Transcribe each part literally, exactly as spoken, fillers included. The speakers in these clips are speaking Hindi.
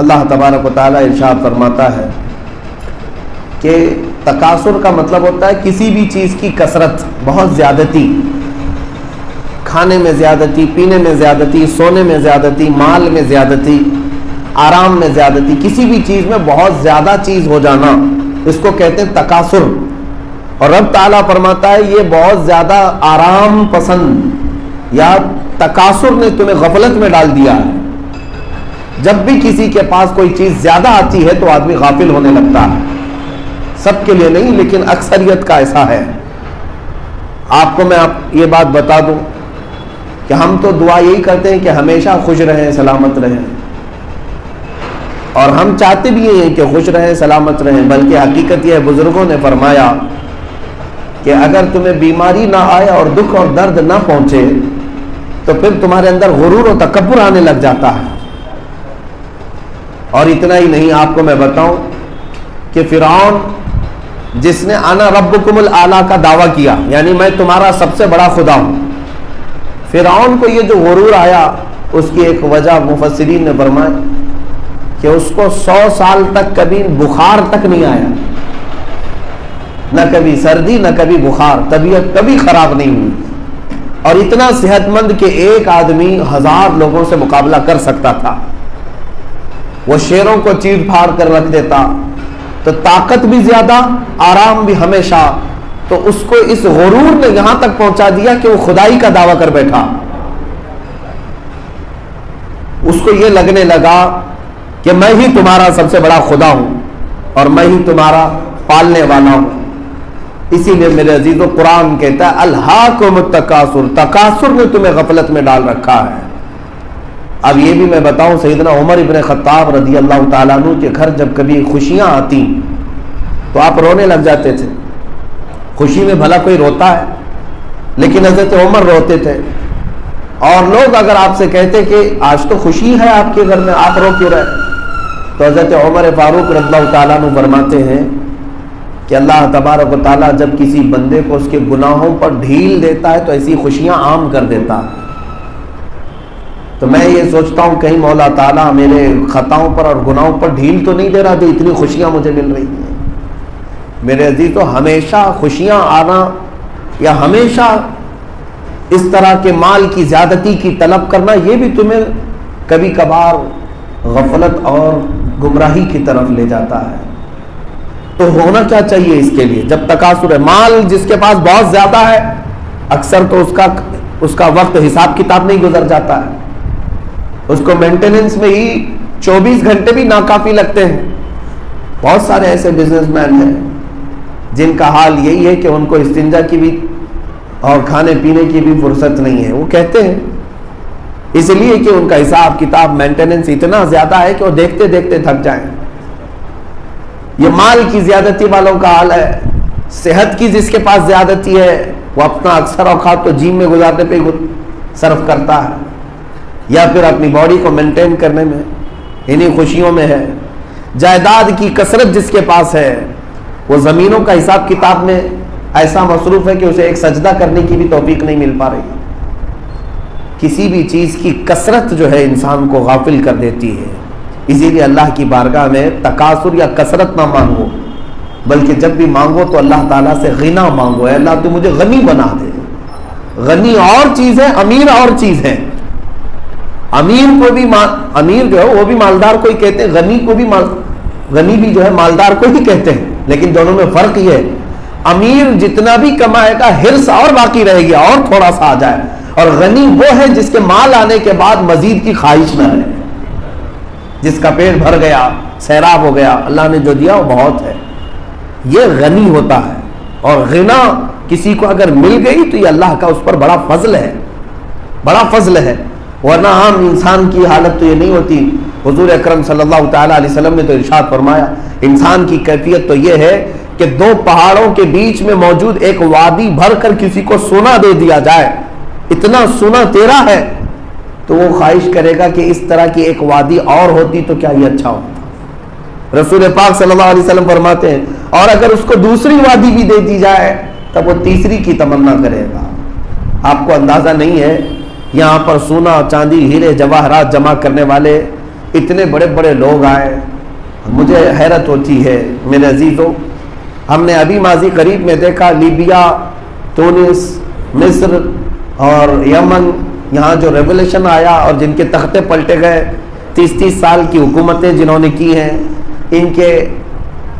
अल्लाह तबारक व तआला इरशाद फरमाता है कि तकासुर का मतलब होता है किसी भी चीज़ की कसरत, बहुत ज़्यादती, खाने में ज़्यादती, पीने में ज़्यादती, सोने में ज़्यादती, माल में ज़्यादती, आराम में ज़्यादती, किसी भी चीज़ में बहुत ज़्यादा चीज़ हो जाना, इसको कहते हैं तकासुर। और रब ताला फरमाता है ये बहुत ज़्यादा आराम पसंद या तकासुर ने तुम्हें गफलत में डाल दिया है। जब भी किसी के पास कोई चीज़ ज़्यादा आती है तो आदमी गाफिल होने लगता है। सबके लिए नहीं, लेकिन अक्सरियत का ऐसा है। आपको मैं आप ये बात बता दूं कि हम तो दुआ यही करते हैं कि हमेशा खुश रहें, सलामत रहें, और हम चाहते भी यही हैं कि खुश रहें, सलामत रहें। बल्कि हकीकत यह है, बुज़ुर्गों ने फरमाया कि अगर तुम्हें बीमारी ना आए और दुख और दर्द ना पहुँचे तो फिर तुम्हारे अंदर गुरूर और तकब्बुर आने लग जाता है। और इतना ही नहीं, आपको मैं बताऊं कि फिरौन, जिसने आना रब्बुकुमुल आला का दावा किया, यानी मैं तुम्हारा सबसे बड़ा खुदा हूँ, फिरौन को ये जो गुरूर आया उसकी एक वजह मुफस्सिरीन ने फरमाई कि उसको सौ साल तक कभी बुखार तक नहीं आया, न कभी सर्दी न कभी बुखार, तबीयत कभी ख़राब नहीं हुई, और इतना सेहतमंद कि एक आदमी हज़ार लोगों से मुकाबला कर सकता था। वो शेरों को चीर फाड़ कर रख देता, तो ताकत भी ज़्यादा, आराम भी हमेशा। तो उसको इस गुरूर ने यहाँ तक पहुँचा दिया कि वो खुदाई का दावा कर बैठा। उसको ये लगने लगा कि मैं ही तुम्हारा सबसे बड़ा खुदा हूँ और मैं ही तुम्हारा पालने वाला हूँ। इसीलिए मेरे अजीज़ों, कुरान कहता है अल्हाकुमुत तकासुर, तकासुर ने तुम्हें गफलत में डाल रखा है। अब ये भी मैं बताऊं, सैयदना उमर इब्ने खत्ताब रदी अल्लाह ताला अन्हु के घर जब कभी खुशियाँ आती तो आप रोने लग जाते थे। खुशी में भला कोई रोता है? लेकिन हज़रत उमर रोते थे। और लोग अगर आपसे कहते कि आज तो खुशी है आपके घर में, आप रो क्यों रहे? तो हज़रत उमर फारूक रदी अल्लाह ताला अन्हु फरमाते हैं कि अल्लाह तबारक व तआला जब किसी बंदे को उसके गुनाहों पर ढील देता है तो ऐसी खुशियाँ आम कर देता है। तो मैं ये सोचता हूँ कहीं मौला ताला मेरे ख़ताओं पर और गुनाहों पर ढील तो नहीं दे रहा जो इतनी खुशियाँ मुझे मिल रही हैं। मेरे अजीज़, तो हमेशा खुशियाँ आना या हमेशा इस तरह के माल की ज़्यादती की तलब करना, ये भी तुम्हें कभी कभार गफलत और गुमराही की तरफ ले जाता है। तो होना क्या चाहिए इसके लिए? जब तकासुर है, माल जिसके पास बहुत ज़्यादा है अक्सर तो उसका उसका वक्त हिसाब किताब नहीं गुजर जाता है, उसको मेंटेनेंस में ही चौबीस घंटे भी नाकाफ़ी लगते हैं। बहुत सारे ऐसे बिजनेसमैन हैं जिनका हाल यही है कि उनको इस्तिंजा की भी और खाने पीने की भी फुर्सत नहीं है। वो कहते हैं इसलिए कि उनका हिसाब किताब मेंटेनेंस इतना ज़्यादा है कि वो देखते देखते थक जाएं। ये माल की ज़्यादती वालों का हाल है। सेहत की जिसके पास ज़्यादती है वो अपना अक्सर औकात तो जिम में गुजारने पर सर्फ करता है या फिर अपनी बॉडी को मेंटेन करने में, इन्हीं खुशियों में है। जायदाद की कसरत जिसके पास है वो ज़मीनों का हिसाब किताब में ऐसा मसरूफ़ है कि उसे एक सजदा करने की भी तौफीक नहीं मिल पा रही। किसी भी चीज़ की कसरत जो है इंसान को गाफिल कर देती है। इसीलिए अल्लाह की बारगाह में तकासुर या कसरत ना मांगो, बल्कि जब भी मांगो तो अल्लाह ताला से गिना मांगो। अल्लाह तू मुझे गनी बना दे। गनी और चीज़ है, अमीर और चीज़ है। अमीर को भी माल, अमीर जो है वो भी मालदार को ही कहते हैं, गनी को भी माल, गनी भी जो है मालदार को ही कहते हैं। लेकिन दोनों में फ़र्क ये है, अमीर जितना भी कमाएगा हिर्स और बाकी रहेगी और थोड़ा सा आ जाए, और गनी वो है जिसके माल आने के बाद मजीद की ख्वाहिश न है, जिसका पेट भर गया, सैराब हो गया, अल्लाह ने जो दिया वो बहुत है, ये गनी होता है। और गिना किसी को अगर मिल गई तो ये अल्लाह का उस पर बड़ा फजल है, बड़ा फजल है, वरना आम इंसान की हालत तो ये नहीं होती। हुजूर अकरम सल्लल्लाहु तआला अलैहि वसल्लम ने तो इरशाद फरमाया इंसान की कैफियत तो ये है कि दो पहाड़ों के बीच में मौजूद एक वादी भर कर किसी को सोना दे दिया जाए, इतना सोना तेरा है, तो वो ख्वाहिश करेगा कि इस तरह की एक वादी और होती तो क्या ही अच्छा होता। रसूल पाक सल्लल्लाहु अलैहि वसल्लम फरमाते हैं और अगर उसको दूसरी वादी भी दे दी जाए तब वो तीसरी की तमन्ना करेगा। आपको अंदाज़ा नहीं है यहाँ पर सोना चांदी हीरे जवाहरात जमा करने वाले इतने बड़े बड़े लोग आए, मुझे हैरत होती है मेरे अजीज़ों। हमने अभी माजी करीब में देखा लीबिया, तुनिस, मिस्र और यमन, यहाँ जो रेवोल्यूशन आया और जिनके तख्ते पलटे गए, तीस तीस साल की हुकूमतें जिन्होंने की हैं, इनके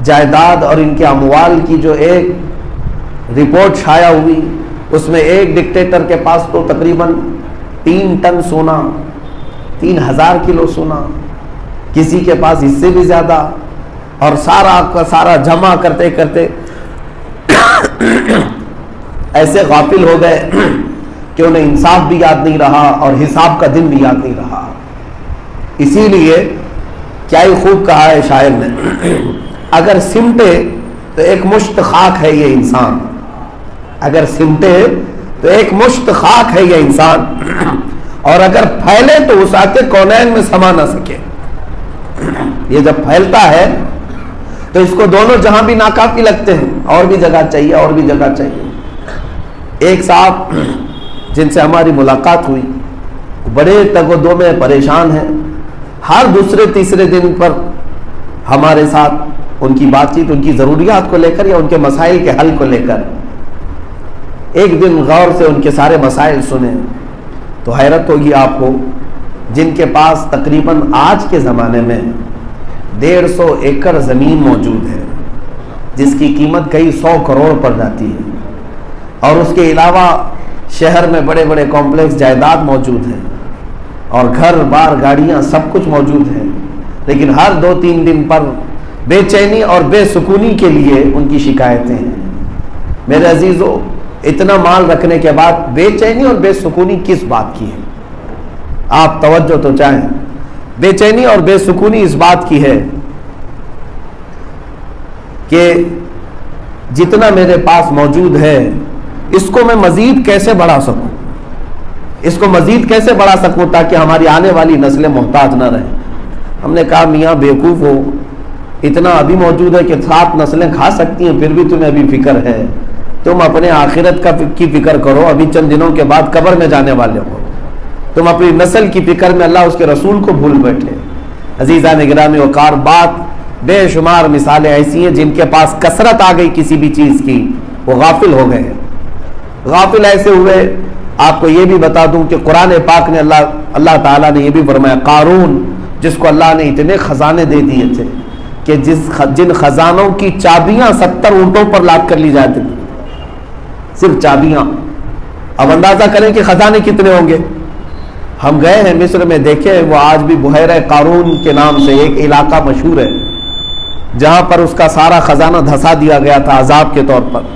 जायदाद और इनके अमवाल की जो एक रिपोर्ट शाया हुई उसमें एक डिक्टेटर के पास तो तकरीबन तीन टन सोना, तीन हज़ार किलो सोना, किसी के पास इससे भी ज़्यादा, और सारा का सारा जमा करते करते ऐसे गाफिल हो गए कि उन्हें इंसाफ भी याद नहीं रहा और हिसाब का दिन भी याद नहीं रहा। इसीलिए क्या ही खूब कहा है शायर ने, अगर सिमटे तो एक मुश्त खाक है ये इंसान, अगर सिमटे तो एक मुश्त खाक है ये इंसान, और अगर फैले तो उसके कोनैन में समा ना सके। ये जब फैलता है तो इसको दोनों जहां भी नाकाफी लगते हैं, और भी जगह चाहिए, और भी जगह चाहिए। एक साहब जिनसे हमारी मुलाकात हुई बड़े तगोदो में परेशान हैं, हर दूसरे तीसरे दिन पर हमारे साथ उनकी बातचीत उनकी ज़रूरियात को लेकर या उनके मसाइल के हल को लेकर। एक दिन गौर से उनके सारे मसाइल सुने तो हैरत होगी आपको, जिनके पास तकरीबन आज के ज़माने में डेढ़ सौ एकड़ ज़मीन मौजूद है जिसकी कीमत कई सौ करोड़ पर जाती है, और उसके अलावा शहर में बड़े बड़े कॉम्प्लेक्स जायदाद मौजूद हैं और घर बार गाड़ियाँ सब कुछ मौजूद है, लेकिन हर दो तीन दिन पर बेचैनी और बेसुकूनी के लिए उनकी शिकायतें हैं। मेरे अजीज़ों, इतना माल रखने के बाद बेचैनी और बेसुकूनी किस बात की है? आप तवज्जो तो चाहें। बेचैनी और बेसुकूनी इस बात की है कि जितना मेरे पास मौजूद है इसको मैं मज़ीद कैसे बढ़ा सकूं, इसको मज़ीद कैसे बढ़ा सकूं ताकि हमारी आने वाली नस्लें मोहताज ना रहें। हमने कहा मियाँ बेवकूफ़ हो, इतना अभी मौजूद है कि सात नस्लें खा सकती हैं, फिर भी तुम्हें अभी फिक्र है। तुम अपने आखिरत का की फिक्र करो, अभी चंद दिनों के बाद कब्र में जाने वाले हो, तुम अपनी नस्ल की फिक्र में अल्लाह उसके रसूल को भूल बैठे। अजीज़ान गिरामी वक़ार, बात बेशुमार मिसालें ऐसी हैं जिनके पास कसरत आ गई किसी भी चीज़ की, वो गाफिल हो गए। गाफिल ऐसे हुए, आपको ये भी बता दूं कि कुरान पाक ने अल्लाह अल्लाह ताला ने ये भी फरमाया, कारून जिसको अल्लाह ने इतने ख़जाने दे दिए थे कि जिस जिन ख़जानों की चाबियाँ सत्तर ऊँटों पर लाद कर ली जाती थी, सिर्फ चाबियाँ। अब अंदाज़ा करें कि ख़जाने कितने होंगे। हम गए हैं मिस्र में, देखे हैं, वो आज भी बुहैरा कारून के नाम से एक इलाका मशहूर है जहाँ पर उसका सारा ख़जाना धंसा दिया गया था अजाब के तौर पर।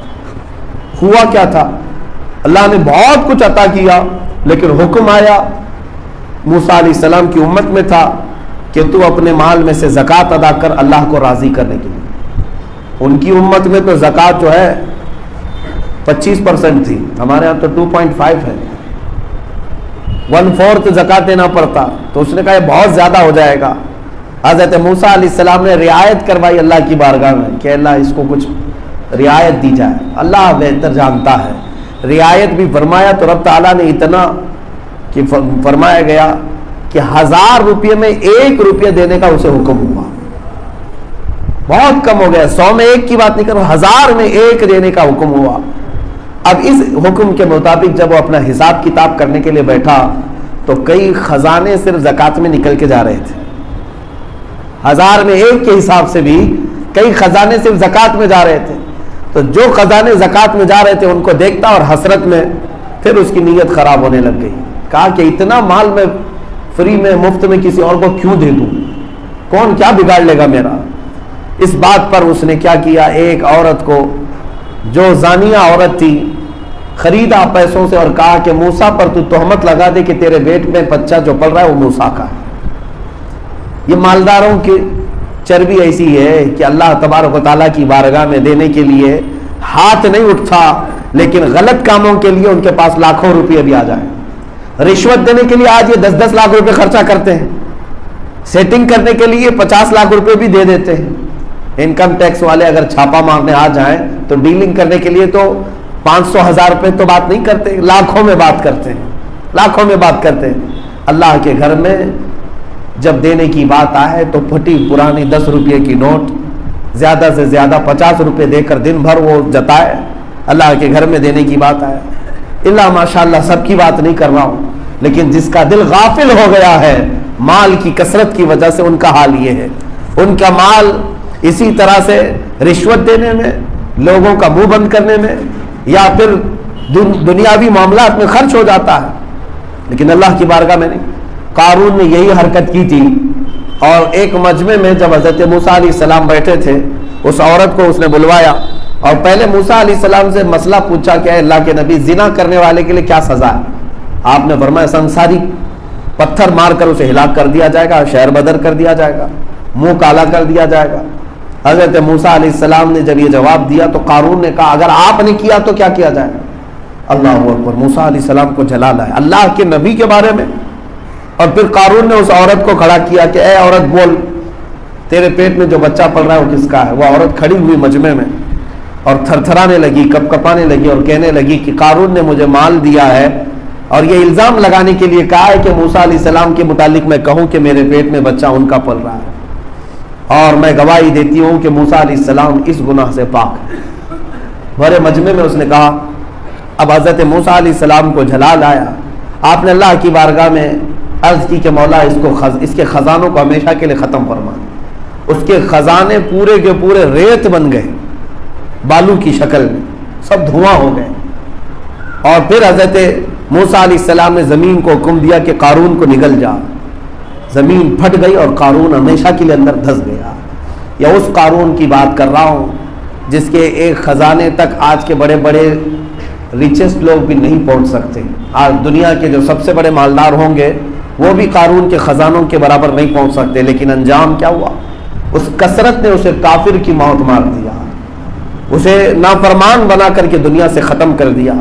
हुआ क्या था, अल्लाह ने बहुत कुछ अता किया, लेकिन हुक्म आया, मूसा अलैहिस्सलाम की उम्मत में था कि तू अपने माल में से ज़कात अदा कर अल्लाह को राज़ी करने के लिए। उनकी उम्मत में तो ज़कात जो है पच्चीस परसेंट थी, हमारे यहाँ तो टू पॉइंट फाइव है, वन फोर्थ ज़कात देना पड़ता। तो उसने कहा बहुत ज़्यादा हो जाएगा। हज़रत मूसा अलैहिस्सलाम ने रियायत करवाई अल्लाह की बारगाह में कि अल्लाह इसको कुछ रियायत दी जाए, अल्लाह बेहतर जानता है। रियायत भी फरमाया तो रब ताला ने इतना कि फरमाया गया कि हज़ार रुपये में एक रुपये देने का उसे हुक्म हुआ। बहुत कम हो गया, सौ में एक की बात नहीं करो, हज़ार में एक देने का हुक्म हुआ। अब इस हुक्म के मुताबिक जब वो अपना हिसाब किताब करने के लिए बैठा तो कई खजाने सिर्फ ज़कात में निकल के जा रहे थे। हज़ार में एक के हिसाब से भी कई खजाने सिर्फ ज़कात में जा रहे थे। तो जो खजाने ज़कात में जा रहे थे उनको देखता और हसरत में फिर उसकी नीयत ख़राब होने लग गई। कहा कि इतना माल मैं फ्री में मुफ्त में किसी और को क्यों दे दूँ, कौन क्या बिगाड़ लेगा मेरा। इस बात पर उसने क्या किया, एक औरत को जो जानिया औरत थी खरीदा पैसों से और कहा कि मूसा पर तू तोहमत लगा दे कि तेरे पेट में बच्चा जो पल रहा है वो मूसा का है। ये मालदारों की चर्बी ऐसी है कि अल्लाह तबारक व तआला की बारगाह में देने के लिए हाथ नहीं उठता, लेकिन गलत कामों के लिए उनके पास लाखों रुपये भी आ जाए। रिश्वत देने के लिए आज ये दस दस लाख रुपये खर्चा करते हैं, सेटिंग करने के लिए पचास लाख रुपये भी दे देते हैं। इनकम टैक्स वाले अगर छापा मारने आ जाएं तो डीलिंग करने के लिए तो पाँच सौ हज़ार रुपये तो बात नहीं करते, लाखों में बात करते हैं, लाखों में बात करते हैं। अल्लाह के घर में जब देने की बात आए तो फटी पुरानी दस रुपये की नोट ज़्यादा से ज़्यादा पचास रुपये देकर दिन भर वो जताए। अल्लाह के घर में देने की बात आए, इल्ला माशाल्लाह सबकी बात नहीं कर रहा हूँ, लेकिन जिसका दिल गाफिल हो गया है माल की कसरत की वजह से उनका हाल ये है। उनका माल इसी तरह से रिश्वत देने में, लोगों का मुंह बंद करने में या फिर दुन, दुनियावी मामला में खर्च हो जाता है। लेकिन अल्लाह की बारगाह में नहीं। कारून ने यही हरकत की थी और एक मजमे में जब हज़रत मूसा अलैहिस्सलाम बैठे थे, उस औरत को उसने बुलवाया और पहले मूसा अलैहिस्सलाम से मसला पूछा कि अल्लाह के नबी जिना करने वाले के लिए क्या सज़ा है? आपने फरमाया संसारी पत्थर मारकर उसे हिलाक कर दिया जाएगा, शहर बदर कर दिया जाएगा, मुंह काला कर दिया जाएगा। हज़रत मूसा अलैहिस्सलाम ने जब ये जवाब दिया तो कारून ने कहा अगर आपने किया तो क्या किया जाएगा? अल्लाह हू अकबर, मूसा अलैहिस्सलाम को जलाल है अल्लाह के नबी के बारे में। और फिर कारून ने उस औरत को खड़ा किया कि ए औरत बोल, तेरे पेट में जो बच्चा पड़ रहा है वो किसका है? वह औरत खड़ी हुई मजमे में और थरथराने लगी, कपकपाने लगी और कहने लगी कि कारून ने मुझे माल दिया है और ये इल्ज़ाम लगाने के लिए कहा है कि मूसा अलैहिस्सलाम के मुतालिक मैं कहूँ कि मेरे पेट में बच्चा उनका पल रहा है और मैं गवाही देती हूँ कि मूसा अलैहिस्सलाम इस गुनाह से पाक। भरे मजमे में उसने कहा। अब हज़रत मूसा अलैहिस्सलाम को जलाल आया। आपने अल्लाह की बारगाह में अर्ज़ की कि मौला इसको खज, इसके ख़ज़ानों को हमेशा के लिए ख़त्म फरमा। उसके ख़ज़ाने पूरे के पूरे रेत बन गए, बालू की शक्ल में सब धुआं हो गए। और फिर हज़रत मूसा अलैहिस्सलाम ने ज़मीन को हुक्म दिया कि कारून को निगल जा। ज़मीन फट गई और कारून हमेशा के लिए अंदर धंस गया। या उस कारून की बात कर रहा हूँ जिसके एक ख़ज़ाने तक आज के बड़े बड़े रिचेस्ट लोग भी नहीं पहुँच सकते। आज दुनिया के जो सबसे बड़े मालदार होंगे वो भी कारून के ख़ज़ानों के बराबर नहीं पहुँच सकते। लेकिन अंजाम क्या हुआ? उस कसरत ने उसे काफिर की मौत मार दिया, उसे नाफरमान बना करके दुनिया से ख़त्म कर दिया।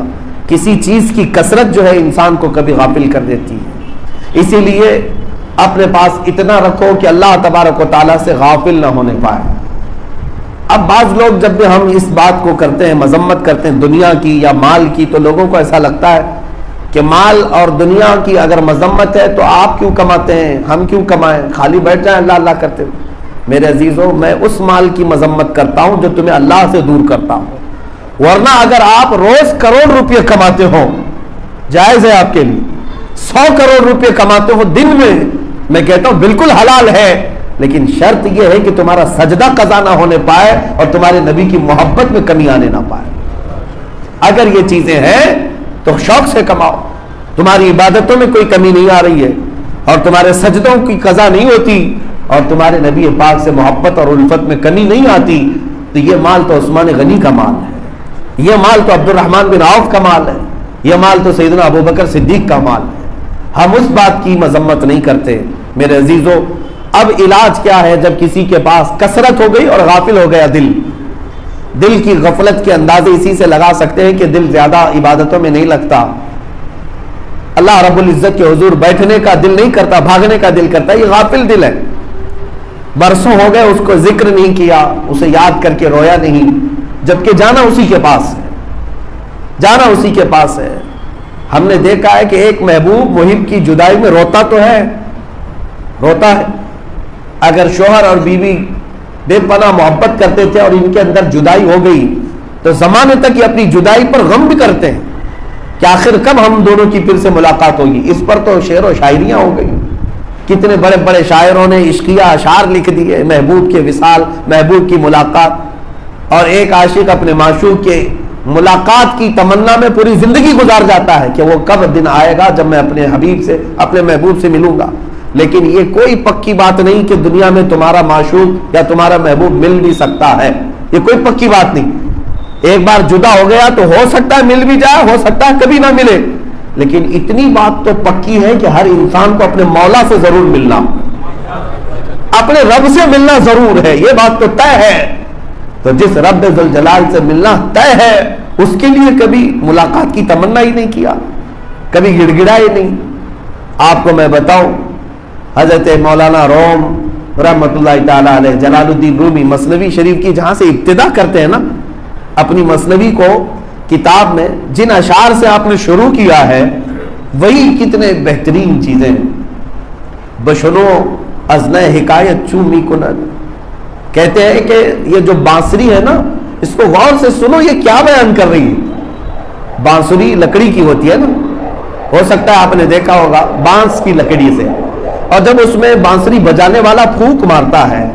किसी चीज़ की कसरत जो है इंसान को कभी गाफिल कर देती है। इसीलिए अपने पास इतना रखो कि अल्लाह तबारक व तआला से गाफिल ना होने पाए। अब बाज़ लोग जब भी हम इस बात को करते हैं, मजम्मत करते हैं दुनिया की या माल की, तो लोगों को ऐसा लगता है कि माल और दुनिया की अगर मजम्मत है तो आप क्यों कमाते हैं, हम क्यों कमाएं, खाली बैठ जाएं अल्लाह अल्लाह करते हुए। मेरे अजीज़ों, मैं उस माल की मजम्मत करता हूँ जो तुम्हें अल्लाह से दूर करता हूँ। वरना अगर आप रोज़ करोड़ रुपये कमाते हो, जायज़ है आपके लिए, सौ करोड़ रुपये कमाते हो दिन में, मैं कहता हूँ बिल्कुल हलाल है। लेकिन शर्त यह है कि तुम्हारा सजदा कज़ा ना होने पाए और तुम्हारे नबी की मोहब्बत में कमी आने ना पाए। अगर ये चीज़ें हैं तो शौक से कमाओ, तुम्हारी इबादतों में कोई कमी नहीं आ रही है और तुम्हारे सजदों की कज़ा नहीं होती और तुम्हारे नबी पाक से मोहब्बत और उल्फत में कमी नहीं आती। तो ये माल तो उस्मान गनी का माल है, यह माल तो अब्दुर्रहमान बिन औफ का माल है, यह माल तो सैयदना अबू बकर सिद्दीक का माल है। हम उस बात की मजम्मत नहीं करते। मेरे अजीज़ों, अब इलाज क्या है? जब किसी के पास कसरत हो गई और गाफिल हो गया दिल, दिल की गफलत के अंदाजे इसी से लगा सकते हैं कि दिल ज़्यादा इबादतों में नहीं लगता, अल्लाह रब्बुल इज़्ज़त के हुजूर बैठने का दिल नहीं करता, भागने का दिल करता है। ये गाफिल दिल है। बरसों हो गए उसको जिक्र नहीं किया, उसे याद करके रोया नहीं, जबकि जाना उसी के पास है, जाना उसी के पास है। हमने देखा है कि एक महबूब मुहिब की जुदाई में रोता तो है, रोता है। अगर शोहर और बीवी बेपनाह मोहब्बत करते थे और इनके अंदर जुदाई हो गई तो ज़माने तक ये अपनी जुदाई पर गम भी करते हैं कि आखिर कब हम दोनों की फिर से मुलाकात होगी। इस पर तो शेर व शायरियाँ हो गई। कितने बड़े बड़े शायरों ने इश्किया अशार लिख दिए, महबूब के विसाल, महबूब की मुलाकात। और एक आशिक अपने माशूक के मुलाकात की तमन्ना में पूरी ज़िंदगी गुजार जाता है कि वो कब दिन आएगा जब मैं अपने हबीब से, अपने महबूब से मिलूँगा। लेकिन ये कोई पक्की बात नहीं कि दुनिया में तुम्हारा माशूक या तुम्हारा महबूब मिल भी सकता है, ये कोई पक्की बात नहीं। एक बार जुदा हो गया तो हो सकता है मिल भी जाए, हो सकता है कभी ना मिले। लेकिन इतनी बात तो पक्की है कि हर इंसान को अपने मौला से ज़रूर मिलना, अपने रब से मिलना ज़रूर है, ये बात तो तय है। तो जिस रब जुल जलाल से मिलना तय है उसके लिए कभी मुलाकात की तमन्ना ही नहीं किया, कभी गिड़गिड़ा ही नहीं। आपको मैं बताऊं, हज़रत मौलाना रोम रहमतुल्लाह ताला अलैह जलालुद्दीन रूमी मसनवी शरीफ की जहाँ से इब्तिदा करते हैं ना अपनी मसनवी को, किताब में जिन अशार से आपने शुरू किया है वही कितने बेहतरीन चीज़ें हैं। बशनो अज़्ल हिकायत चूमी कुनद कहते हैं कि ये जो बांसुरी है ना, इसको गौर से सुनो, ये क्या बयान कर रही है। बांसुरी लकड़ी की होती है ना, हो सकता है आपने देखा होगा, बांस की लकड़ी से, और जब उसमें बांसुरी बजाने वाला फूंक मारता है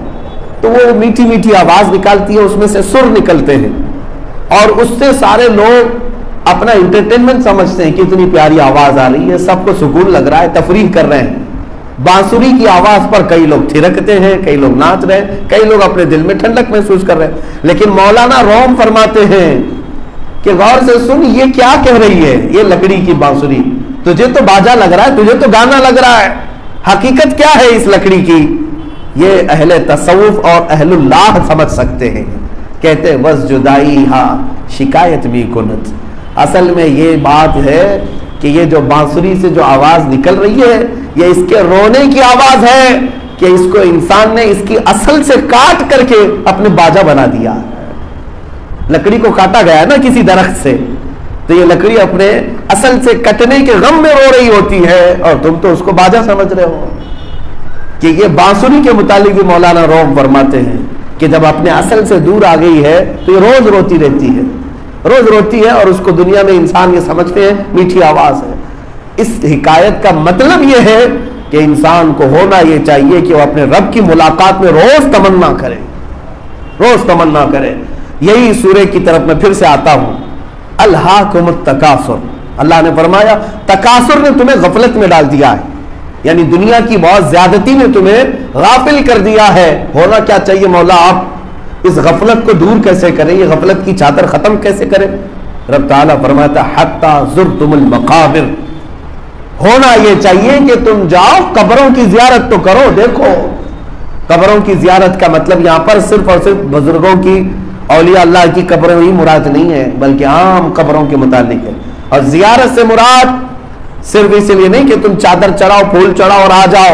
तो वो मीठी मीठी आवाज़ निकालती है, उसमें से सुर निकलते हैं और उससे सारे लोग अपना इंटरटेनमेंट समझते हैं कि इतनी प्यारी आवाज़ आ रही है, सबको सुकून लग रहा है, तफरीह कर रहे हैं। बांसुरी की आवाज़ पर कई लोग थिरकते हैं, कई लोग नाच रहे हैं, कई लोग अपने दिल में ठंडक महसूस कर रहे हैं। लेकिन मौलाना रोम फरमाते हैं कि गौर से सुन, ये क्या कह रही है, ये लकड़ी की बांसुरी, तुझे तो बाजा लग रहा है, तुझे तो गाना लग रहा है, हकीकत क्या है इस लकड़ी की, ये अहले तसव्वुफ और अहलुल्लाह समझ सकते हैं। कहते हैं बस जुदाई हा शिकायत भी कुनत, असल में ये बात है कि ये जो बांसुरी से जो आवाज़ निकल रही है, ये इसके रोने की आवाज़ है कि इसको इंसान ने इसकी असल से काट करके अपने बाजा बना दिया। लकड़ी को काटा गया है ना किसी दरख्त से, तो ये लकड़ी अपने असल से कटने के गम में रो रही होती है और तुम तो उसको बाजा समझ रहे हो। कि ये बांसुरी के मुतालिक भी मौलाना रोम फरमाते हैं कि जब अपने असल से दूर आ गई है तो ये रोज रोती रहती है, रोज रोती है, और उसको दुनिया में इंसान ये समझते हैं मीठी आवाज़ है। इस हिकायत का मतलब ये है कि इंसान को होना ये चाहिए कि वो अपने रब की मुलाकात में रोज तमन्ना करे, रोज तमन्ना करे। यही सूरे की तरफ मैं फिर से आता हूँ, अल्हाकुमुत तकासुर, अल्लाह ने फरमाया तकासुर ने तुम्हें गफलत में डाल दिया है, यानी दुनिया की बहुत ज्यादती ने तुम्हें गाफिल कर दिया है। होना क्या चाहिए, मौला आप इस गफलत को दूर कैसे करें, ये गफलत की चादर खत्म कैसे करें। रब ताला फरमाता हत्ता जुरतुमुल मकाबिर, होना ये चाहिए कि तुम जाओ कब्रों की जियारत तो करो। देखो कब्रों की जियारत का मतलब यहाँ पर सिर्फ और सिर्फ बुजुर्गों की, औलिया अल्लाह की कब्रें ही मुराद नहीं है, बल्कि आम कब्रों के मुतालिक है। और जियारत से मुराद सिर्फ इसलिए नहीं कि तुम चादर चढ़ाओ, फूल चढ़ाओ और आ जाओ,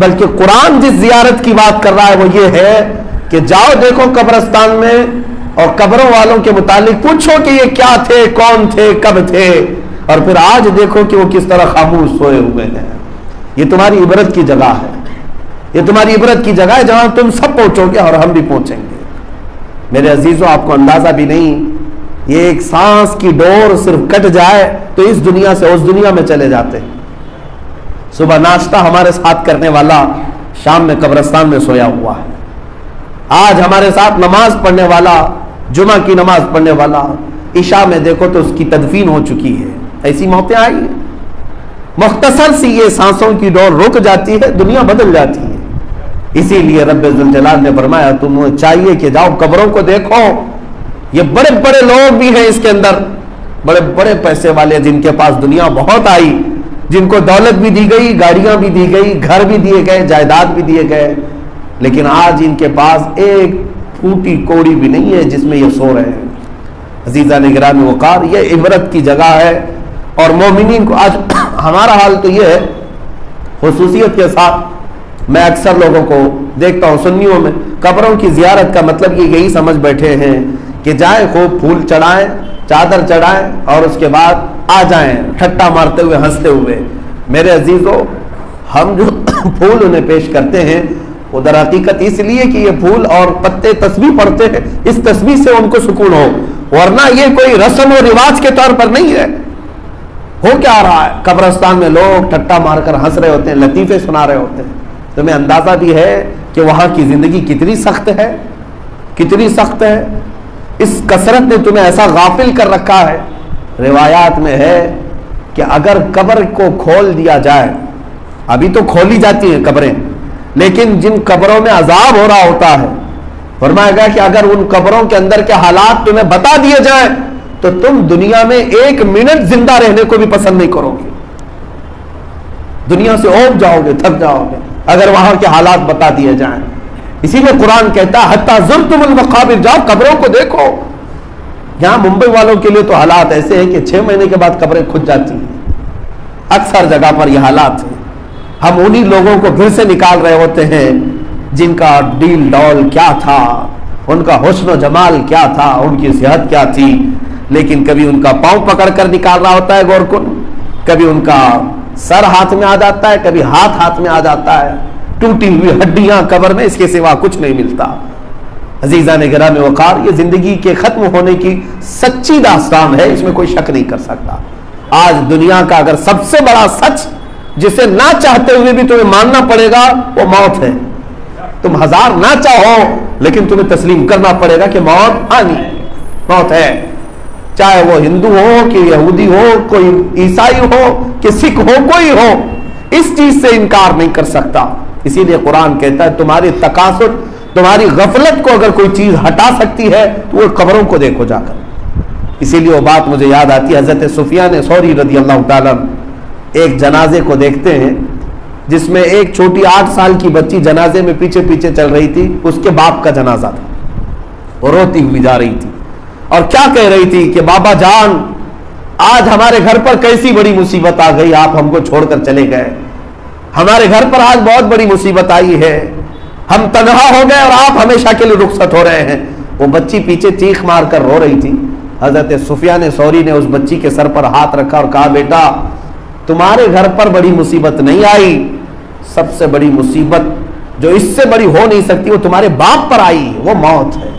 बल्कि कुरान जिस जियारत की बात कर रहा है वो ये है कि जाओ देखो कब्रस्तान में और कब्रों वालों के मुतालिक पूछो कि ये क्या थे, कौन थे, कब थे, और फिर आज देखो कि वो किस तरह खामोश सोए हुए हैं। ये तुम्हारी इबरत की जगह है, ये तुम्हारी इबरत की जगह है जहां तुम सब पहुंचोगे और हम भी पहुंचेंगे। मेरे अजीजों, आपको अंदाजा भी नहीं, ये एक सांस की डोर सिर्फ कट जाए तो इस दुनिया से उस दुनिया में चले जाते। सुबह नाश्ता हमारे साथ करने वाला शाम में कब्रिस्तान में सोया हुआ है, आज हमारे साथ नमाज पढ़ने वाला जुमा की नमाज पढ़ने वाला ईशा में देखो तो उसकी तदफीन हो चुकी है। ऐसी मौतें आई है, मुख्तसर सी ये सांसों की डोर रुक जाती है, दुनिया बदल जाती है। इसीलिए रब्बे जुल जलाल ने फरमाया तुम्हें चाहिए कि जाओ कब्रों को देखो। ये बड़े बड़े लोग भी हैं इसके अंदर, बड़े बड़े पैसे वाले, जिनके पास दुनिया बहुत आई, जिनको दौलत भी दी गई, गाड़ियां भी दी गई, घर भी दिए गए, जायदाद भी दिए गए, लेकिन आज इनके पास एक फूटी कोड़ी भी नहीं है जिसमें ये सो रहे हैं। अजीजा निगरान वकार, ये इबरत की जगह है। और मोमिनीन को आज हमारा हाल तो ये है, खुसूसियत के साथ मैं अक्सर लोगों को देखता हूँ सुन्नियों में, कब्रों की जियारत का मतलब ये यही समझ बैठे हैं कि जाए खूब फूल चढ़ाएं, चादर चढ़ाएं और उसके बाद आ जाएं ठट्टा मारते हुए, हंसते हुए। मेरे अजीजों, हम जो फूल उन्हें पेश करते हैं वो दर हकीकत इसलिए कि ये फूल और पत्ते तस्बीह पढ़ते हैं, इस तस्बीह से उनको सुकून हो, वरना ये कोई रस्म और रिवाज के तौर पर नहीं है। हो क्या रहा है, कब्रिस्तान में लोग ठट्टा मारकर हंस रहे होते हैं, लतीफ़े सुना रहे होते हैं। तुम्हें अंदाज़ा भी है कि वहाँ की ज़िंदगी कितनी सख्त है, कितनी सख्त है। इस कसरत ने तुम्हें ऐसा गाफिल कर रखा है। रिवायात में है कि अगर कब्र को खोल दिया जाए, अभी तो खोली जाती हैं कब्रें, लेकिन जिन कब्रों में अजाब हो रहा होता है, फरमाया गया कि अगर उन कब्रों के अंदर के हालात तुम्हें बता दिए जाए तो तुम दुनिया में एक मिनट जिंदा रहने को भी पसंद नहीं करोगे, दुनिया से ओब जाओगे, थक जाओगे अगर वहां के हालात बता दिए जाए। इसीलिए कुरान कहता है हत्ता जुरतुमुल मकाबिर, जाओ कब्रों को देखो। यहाँ मुंबई वालों के लिए तो हालात ऐसे हैं कि छह महीने के बाद कब्रें खुद जाती हैं, अक्सर जगह पर यह हालात हैं। हम उन्हीं लोगों को फिर से निकाल रहे होते हैं जिनका डील डौल क्या था, उनका हुस्न जमाल क्या था, उनकी सेहत क्या थी, लेकिन कभी उनका पाँव पकड़ कर निकाल रहा होता है गोरकुन, कभी उनका सर हाथ में आ जाता है, कभी हाथ हाथ में आ जाता है, टूटी हुई हड्डियां कब्र में, इसके सिवा कुछ नहीं मिलता। अजीज़ान गिरामी वक़ार, ये जिंदगी के खत्म होने की सच्ची दास्तान है, इसमें कोई शक नहीं कर सकता। आज दुनिया का अगर सबसे बड़ा सच जिसे ना चाहते हुए भी तुम्हें मानना पड़ेगा वो मौत है। तुम हजार ना चाहो लेकिन तुम्हें तस्लीम करना पड़ेगा कि मौत आनी, मौत है। चाहे वो हिंदू हो कि यहूदी हो, कोई ईसाई हो कि सिख हो, कोई हो, इस चीज से इनकार नहीं कर सकता। इसीलिए कुरान कहता है तुम्हारी तकासुर, तुम्हारी गफलत को अगर कोई चीज हटा सकती है तो वो कब्रों को देखो जाकर। इसीलिए वो बात मुझे याद आती है, हजरत सुफियान सौरी रदी अल्लाह ताला एक जनाजे को देखते हैं जिसमें एक छोटी आठ साल की बच्ची जनाजे में पीछे पीछे चल रही थी। उसके बाप का जनाजा था, वो रोती हुई जा रही थी और क्या कह रही थी कि बाबा जान, आज हमारे घर पर कैसी बड़ी मुसीबत आ गई, आप हमको छोड़कर चले गए। हमारे घर पर आज बहुत बड़ी मुसीबत आई है, हम तनहा हो गए और आप हमेशा के लिए रुखसत हो रहे हैं। वो बच्ची पीछे चीख मार कर रो रही थी। हजरत सुफियान सौरी ने उस बच्ची के सर पर हाथ रखा और कहा, बेटा तुम्हारे घर पर बड़ी मुसीबत नहीं आई, सबसे बड़ी मुसीबत जो इससे बड़ी हो नहीं सकती वो तुम्हारे बाप पर आई, वो मौत है।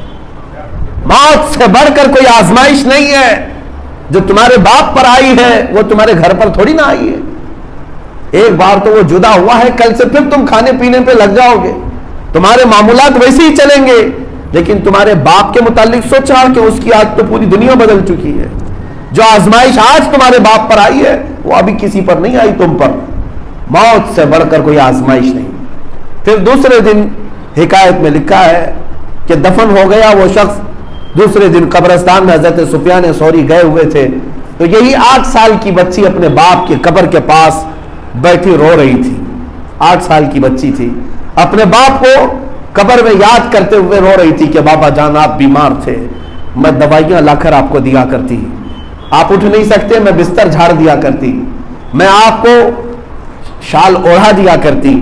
मौत से बढ़कर कोई आजमाइश नहीं है। जो तुम्हारे बाप पर आई है वो तुम्हारे घर पर थोड़ी ना आई है। एक बार तो वो जुदा हुआ है, कल से फिर तुम खाने पीने पे लग जाओगे, तुम्हारे मामूलात वैसे ही चलेंगे। लेकिन तुम्हारे बाप के मुतालिक सोचा कि उसकी आज तो पूरी दुनिया बदल चुकी है। जो आजमाइश आज तुम्हारे बाप पर आई है वो अभी किसी पर नहीं आई, तुम पर। मौत से बढ़कर कोई आजमाइश नहीं। फिर दूसरे दिन हिकायत में लिखा है कि दफन हो गया वो शख्स। दूसरे दिन कब्रस्तान में हजरत सुफियान सौरी गए हुए थे तो यही आठ साल की बच्ची अपने बाप के कब्र के पास बैठी रो रही थी। आठ साल की बच्ची थी, अपने बाप को कब्र में याद करते हुए रो रही थी कि बाबा जान आप बीमार थे, मैं दवाइयाँ लाकर आपको दिया करती, आप उठ नहीं सकते मैं बिस्तर झाड़ दिया करती, मैं आपको शाल ओढ़ा दिया करती,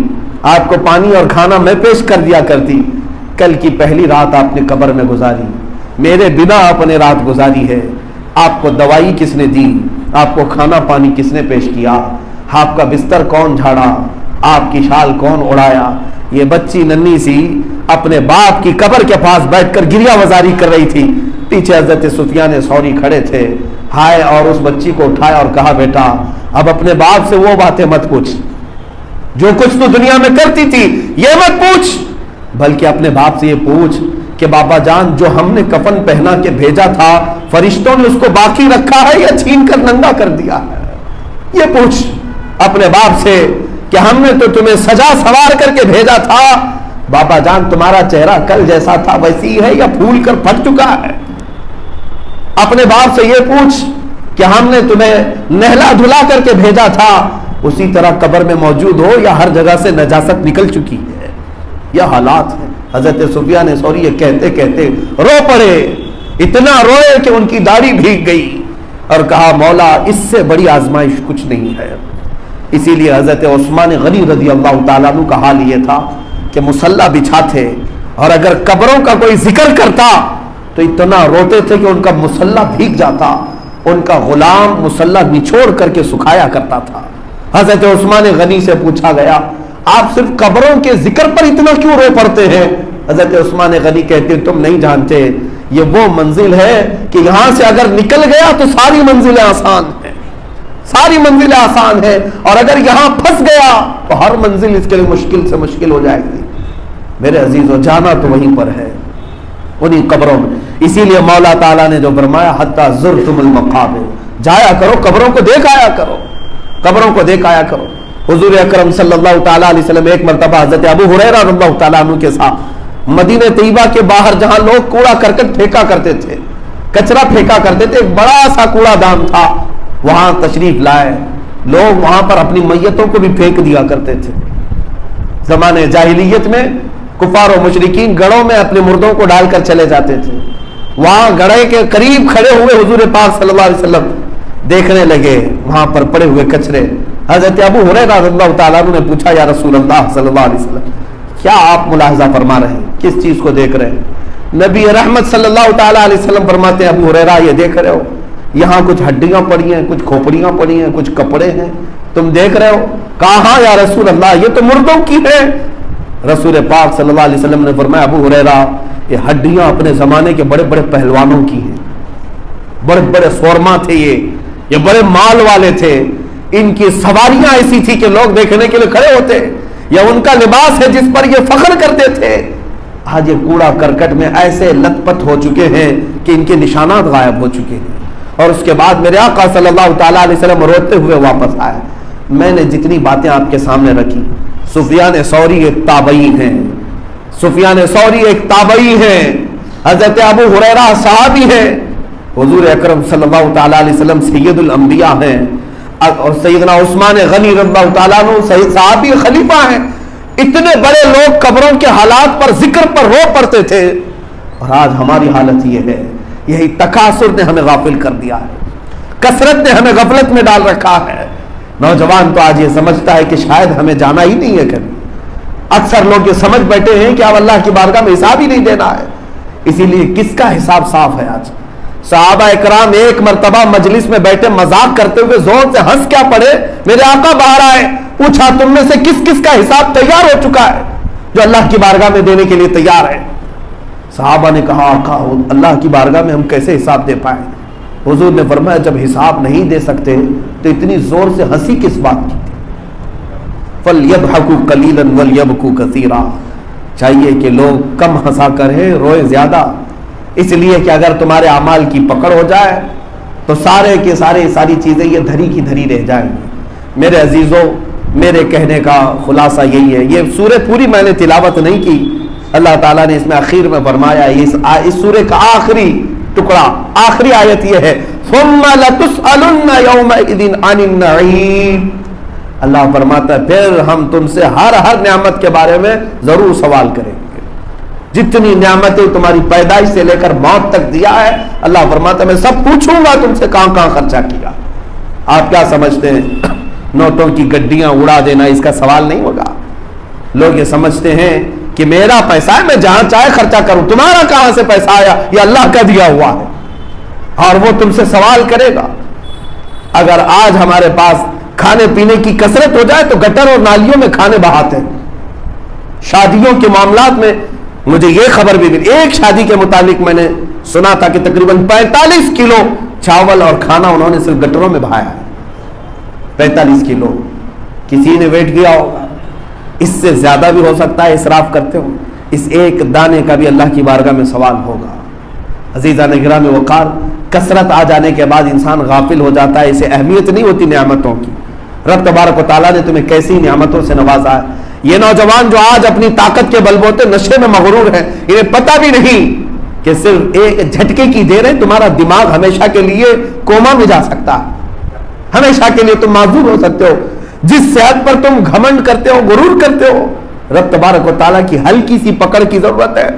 आपको पानी और खाना मैं पेश कर दिया करती। कल की पहली रात आपने कब्र में गुजारी, मेरे बिना आपने रात गुजारी है। आपको दवाई किसने दी, आपको खाना पानी किसने पेश किया, आपका बिस्तर कौन झाड़ा, आपकी शाल कौन उड़ाया। ये बच्ची नन्ही सी अपने बाप की कब्र के पास बैठकर गिरिया वजारी कर रही थी। पीछे हजरत सुफियान सौरी खड़े थे, हाय, और उस बच्ची को उठाया और कहा, बेटा अब अपने बाप से वो बातें मत पूछ जो कुछ तू दुनिया में करती थी, ये मत पूछ, बल्कि अपने बाप से ये पूछ कि बाबा जान जो हमने कफन पहना के भेजा था फरिश्तों ने उसको बाकी रखा है या छीन कर नंगा कर दिया है। ये पूछ अपने बाप से कि हमने तो तुम्हें सजा सवार करके भेजा था, बाबा जान तुम्हारा चेहरा कल जैसा था वैसी ही है या फूल कर फट चुका है। अपने बाप से ये पूछ कि हमने तुम्हें नहला धुला करके भेजा था, उसी तरह कब्र में मौजूद हो या हर जगह से नजासत निकल चुकी है। यह हालात है। हजरत सुफियान सौरी ये कहते कहते रो पड़े, इतना रोए कि उनकी दाढ़ी भीग गई और कहा, मौला इससे बड़ी आजमाइश कुछ नहीं है। इसीलिए हजरत उस्मान गनी रजी अल्लाह ताला अन्हु का हाल ये था कि मुसल्ला बिछाते और अगर कब्रों का कोई जिक्र करता तो इतना रोते थे कि उनका मुसल्ला भीग जाता। उनका गुलाम मुसल्ला निचोड़ करके सुखाया करता था। हजरत उस्मान गनी से पूछा गया, आप सिर्फ कब्रों के जिक्र पर इतना क्यों रो पड़ते हैं? हजरत उस्मान गनी कहते, तुम नहीं जानते, ये वो मंजिल है कि यहां से अगर निकल गया तो सारी मंजिलें आसान है, सारी मंजिलें आसान है, और अगर यहां फंस गया तो हर मंजिल इसके लिए मुश्किल से मुश्किल हो जाएगी। मेरे अजीजों, जाना तो वहीं पर है, उन्हीं कब्रों में। इसीलिए मौला ताला ने जो फरमाया, हत्ता जुरतुमुल मकाबिर, जाया करो कब्रों को देख आया करो, कब्रों को देख आया करो। हुजूर अकरम सल्लल्लाहु ताला अलैहि वसल्लम एक मरतबा हजरत अबू हुरैरा रज़ियल्लाहु ताला अन्हु के साथ मदीने तैयबा के बाहर, जहाँ लोग कूड़ा करकट फेंका करते थे, कचरा फेंका करते थे, एक बड़ा सा कूड़ादान था, वहाँ तशरीफ लाए। लोग वहाँ पर अपनी मैयतों को भी फेंक दिया करते थे। जमाने जाहिलियत में कुफार और मुशरिकीन गढ़ों में अपने मुर्दों को डालकर चले जाते थे। वहाँ गढ़े के करीब खड़े हुए हुजूर पाक सल्लल्लाहु अलैहि वसल्लम देखने लगे वहाँ पर पड़े हुए कचरे। हजरत अबू हुरैरा रज़ियल्लाहु ताला अन्हु ने पूछा, या रसूलल्लाह सल्लल्लाहु अलैहि वसल्लम, क्या आप मुलाहजा फरमा रहे हैं, किस चीज़ को देख रहे हैं? नबी रहमत सल्लल्लाहु ताला अलैहि वसल्लम फरमाते हैं, अबू हुरैरा ये देख रहे हो, यहाँ कुछ हड्डियाँ पड़ी हैं, कुछ खोपड़ियाँ पड़ी हैं, कुछ कपड़े हैं, तुम देख रहे हो? कहा हाँ या रसूलल्लाह, ये तो मुर्दों की है। रसूल पाक सल्लल्लाहु अलैहि वसल्लम ने फरमाया, अबू हुरैरा, ये हड्डियां अपने ज़माने के बड़े बड़े पहलवानों की हैं, बड़े बड़े सोरमा थे, ये ये बड़े माल वाले थे, इनकी सवारियां ऐसी थी कि लोग देखने के लिए खड़े होते, या उनका लिबास है जिस पर ये फख्र करते थे। आज ये कूड़ा करकट में ऐसे लथपथ हो चुके हैं कि इनके निशानात गायब हो चुके हैं। और उसके बाद मेरे आका सल्लल्लाहु अलैहि वसल्लम रोते हुए वापस आए। मैंने जितनी बातें आपके सामने रखी, सुफियान सौरी एक ताबई हैं, सुफियान सौरी एक ताबई हैं, हजरत अबू हुरैरा साहबी हैं, हुजूर अकरम सल्लल्लाहु अलैहि वसल्लम सैयदुल अंबिया हैं, और सैयदना उस्मान गनी रज़ियल्लाहु तआला अन्हु साहबी खलीफा हैं। इतने बड़े लोग कब्रों के हालात पर, जिक्र पर रो पड़ते थे, और आज हमारी हालत यह है। यही तकासुर ने हमें गाफिल कर दिया है, कसरत ने हमें गफलत में डाल रखा है। नौजवान तो आज ये समझता है कि शायद हमें जाना ही नहीं है कभी। अक्सर लोग ये समझ बैठे हैं कि अब अल्लाह की बारगाह में हिसाब ही नहीं देना है, इसीलिए किसका हिसाब साफ है। आज सहाबा इकराम एक मरतबा मजलिस में बैठे मजाक करते हुए जोर से हंस क्या पड़े, मेरे आका बाहर आए, पूछा तुम में से किस किस का हिसाब तैयार हो चुका है जो अल्लाह की बारगाह में देने के लिए तैयार है। साहबा ने कहा, आका, अल्लाह की बारगाह में हम कैसे हिसाब दे पाए। हुजूर ने फरमाया, जब हिसाब नहीं दे सकते तो इतनी जोर से हंसी किस बात की। फल्यबहकू कलीलन वलयबकू कसीरा, चाहिए कि लोग कम हंसा करें, रोए ज्यादा, इसलिए कि अगर तुम्हारे अमाल की पकड़ हो जाए तो सारे के सारे सारी चीज़ें ये धरी की धरी रह जाएंगी। मेरे अजीज़ों, मेरे कहने का खुलासा यही है। ये सूरह पूरी मैंने तिलावत नहीं की, अल्लाह ताला ने इसमें आखिर में फरमाया, इस, इस सूरह का आखिरी टुकड़ा, आखिरी आयत यह है, सुम्मा लतुस्अलुन्ना यौमइदिन अनिन नईम। अल्लाह फरमाता है, फिर हम तुमसे हर हर नियामत के बारे में जरूर सवाल करेंगे। जितनी नियामतें तुम्हारी पैदाइश से लेकर मौत तक दिया है, अल्लाह फरमाता है, मैं सब पूछूंगा तुमसे, कहाँ कहाँ खर्चा किया। आप क्या समझते हैं नोटों की गड्डियां उड़ा देना इसका सवाल नहीं होगा। लोग ये समझते हैं कि मेरा पैसा है, मैं जहां चाहे खर्चा करूं, तुम्हारा कहां से पैसा आया, ये अल्लाह का दिया हुआ है, और वो तुमसे सवाल करेगा। अगर आज हमारे पास खाने पीने की कसरत हो जाए तो गटर और नालियों में खाने बहाते हैं। शादियों के मामलात में मुझे ये खबर भी मिली, एक शादी के मुतालिक मैंने सुना था कि तकरीबन पैंतालीस किलो चावल और खाना उन्होंने सिर्फ गटरों में बहाया है। पैंतालीस किलो किसी ने वेट किया होगा, इससे ज्यादा भी हो सकता है इसराफ करते हो। इस एक दाने का भी अल्लाह की बारगाह में सवाल होगा। अजीजा निगरा में वक़ार, कसरत आ जाने के बाद इंसान गाफिल हो जाता है, इसे अहमियत नहीं होती नियामतों की। रब तबारक व तआला ने तुम्हें कैसी नियामतों से नवाजा है। ये नौजवान जो आज अपनी ताकत के बलबूते नशे में मगरूर हैं, इन्हें पता भी नहीं कि सिर्फ एक झटके की देर है, तुम्हारा दिमाग हमेशा के लिए कोमा में जा सकता है, हमेशा के लिए तुम माजूर हो सकते हो। जिस सेहत पर तुम घमंड करते हो, गुरूर करते हो, रब तबारक व तआला की हल्की सी पकड़ की जरूरत है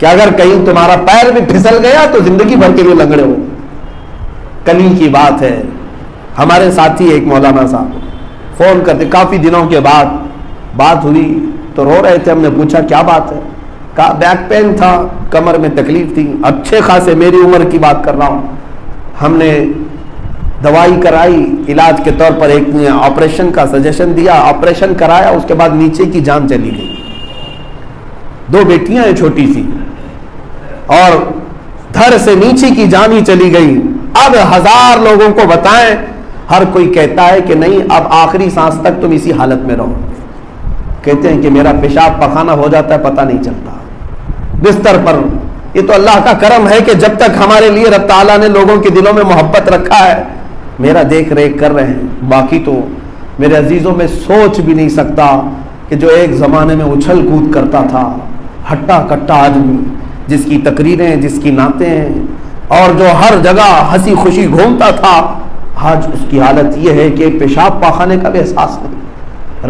कि अगर कहीं तुम्हारा पैर भी फिसल गया तो जिंदगी भर के लिए लंगड़े हो। कल ही की बात है, हमारे साथी एक मौलाना साहब फोन करते, काफी दिनों के बाद बात हुई तो रो रहे थे। हमने पूछा क्या बात है, कहा बैक पेन था, कमर में तकलीफ थी, अच्छे खासे, मेरी उम्र की बात कर रहा हूँ। हमने दवाई कराई, इलाज के तौर पर एक ऑपरेशन का सजेशन दिया, ऑपरेशन कराया, उसके बाद नीचे की जान चली गई। दो बेटियां हैं छोटी सी, और धर से नीचे की जान ही चली गई। अब हजार लोगों को बताएं, हर कोई कहता है कि नहीं, अब आखिरी सांस तक तुम इसी हालत में रहो। कहते हैं कि मेरा पेशाब पखाना हो जाता है, पता नहीं चलता बिस्तर पर। ये तो अल्लाह का करम है कि जब तक हमारे लिए रब ताला ने लोगों के दिलों में मोहब्बत रखा है, मेरा देख रेख कर रहे हैं। बाकी तो मेरे अजीज़ों, में सोच भी नहीं सकता कि जो एक ज़माने में उछल कूद करता था, हट्टा कट्टा आदमी, जिसकी तकरीरें, जिसकी नातें, और जो हर जगह हंसी खुशी घूमता था, आज उसकी हालत यह है कि पेशाब पाखाने का भी एहसास नहीं।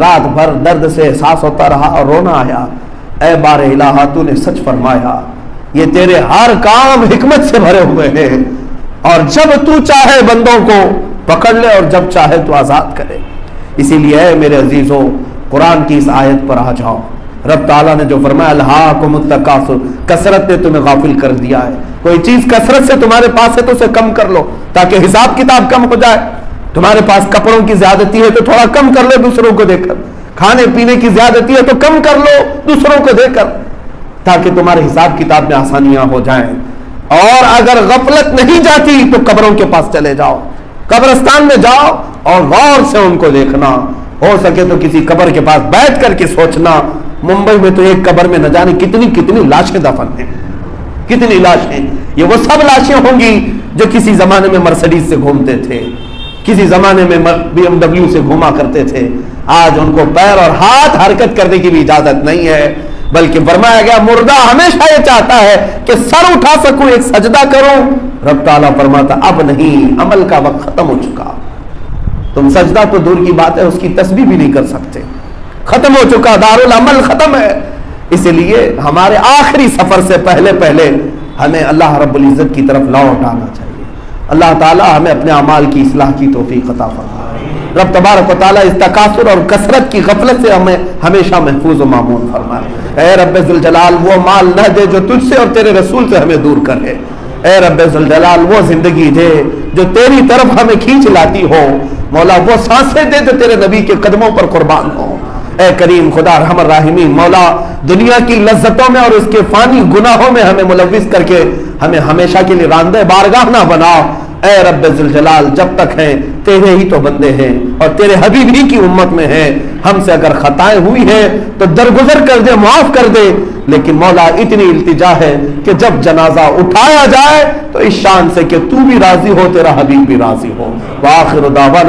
रात भर दर्द से एहसास होता रहा और रोना आया। ऐ बार इलाहा, तूने सच फरमाया, ये तेरे हर काम हिकमत से भरे हुए हैं, और जब तू चाहे बंदों को पकड़ ले और जब चाहे तो आज़ाद करे। इसीलिए मेरे अजीज़ों, कुरान की इस आयत पर आ जाओ। रब ताला ने जो फरमाया, अल्हाकुमुत तकासुर, कसरत ने तुम्हें गाफिल कर दिया है। कोई चीज़ कसरत से तुम्हारे पास है तो उसे कम कर लो, ताकि हिसाब किताब कम हो जाए। तुम्हारे पास कपड़ों की ज्यादती है तो थोड़ा कम कर लो दूसरों को देखकर। खाने पीने की ज्यादती है तो कम कर लो दूसरों को देकर, ताकि तुम्हारे हिसाब किताब में आसानियां हो जाएं। और अगर गफलत नहीं जाती तो कब्रों के पास चले जाओ, कब्रस्तान में जाओ और गौर से उनको देखना, हो सके तो किसी कब्र के पास बैठ करके सोचना। मुंबई में तो एक कब्र में न जाने कितनी कितनी लाशें दफन हैं, कितनी लाशें। ये वो सब लाशें होंगी जो किसी जमाने में मर्सिडीज से घूमते थे, किसी जमाने में बी एम डब्ल्यू से घूमा करते थे। आज उनको पैर और हाथ हरकत करने की भी इजाजत नहीं है, बल्कि फरमाया गया मुर्दा हमेशा ये चाहता है कि सर उठा सकूं, एक सजदा करूं। रब ताला फरमाता अब नहीं, अमल का वक्त खत्म हो चुका। तुम सजदा तो दूर की बात है, उसकी तस्बीह भी नहीं कर सकते, खत्म हो चुका, दारुल अमल खत्म है। इसलिए हमारे आखिरी सफर से पहले पहले हमें अल्लाह रब्बुल इज्जत की तरफ लौट आना चाहिए। अल्लाह ताला हमें अपने अमाल की इस्लाह की तौफीक अता फरमाए। रब तबारक व तआला इस तकासुर और कसरत की गफलत से हमें हमेशा महफूज व मामून फरमाए। ऐ रब्बे जुल जलाल वो माल न दे जो तुझसे और तेरे रसूल से हमें दूर करे। ऐ रब्बे जुल जलाल वो जिंदगी दे जो तेरी तरफ हमें खींच लाती हो। मौला वो सांसें दे जो तेरे नबी के कदमों पर कुर्बान हो। ऐ करीम खुदा रहमर राहिमी मौला दुनिया की लज्जतों में और उसके फानी गुनाहों में हमें मुलविस करके हमें हमेशा के लिए रांदे बारगाह ना बनाओ। ऐ रब्बे जुल जलाल जब तक हैं तेरे ही तो बंदे हैं और तेरे हबीब ही की उम्मत में हैं। हमसे अगर खताएं हुई हैं तो दरगुजर कर दे, माफ कर दे, लेकिन मौला इतनी इल्तिजा है कि जब जनाजा उठाया जाए तो इस शान से कि तू भी राजी हो, तेरा हबीब भी राजी हो। आखिर दावाना